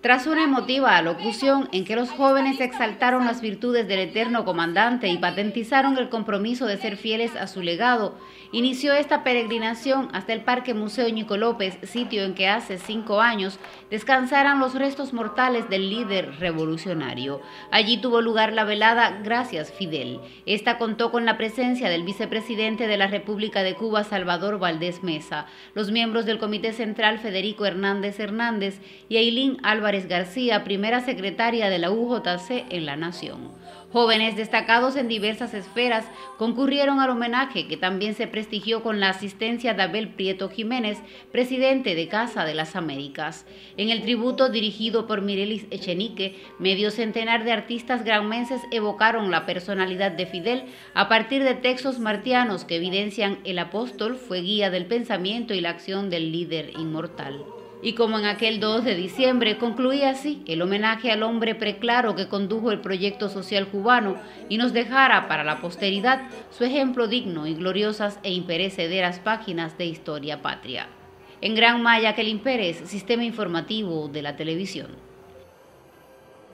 Tras una emotiva alocución en que los jóvenes exaltaron las virtudes del eterno comandante y patentizaron el compromiso de ser fieles a su legado, inició esta peregrinación hasta el Parque Museo Nico López, sitio en que hace 5 años descansaran los restos mortales del líder revolucionario. Allí tuvo lugar la velada Gracias Fidel. Esta contó con la presencia del vicepresidente de la República de Cuba, Salvador Valdés Mesa, los miembros del Comité Central Federico Hernández Hernández y Ailín Alvarado García, primera secretaria de la UJC en la Nación. Jóvenes destacados en diversas esferas concurrieron al homenaje, que también se prestigió con la asistencia de Abel Prieto Jiménez, presidente de Casa de las Américas. En el tributo dirigido por Mirelis Echenique, medio centenar de artistas granmenses evocaron la personalidad de Fidel a partir de textos martianos que evidencian el apóstol fue guía del pensamiento y la acción del líder inmortal. Y como en aquel 2 de diciembre, concluía así el homenaje al hombre preclaro que condujo el proyecto social cubano y nos dejara para la posteridad su ejemplo digno y gloriosas e imperecederas páginas de historia patria. En Gran Maya, Ailín Pérez, Sistema Informativo de la Televisión.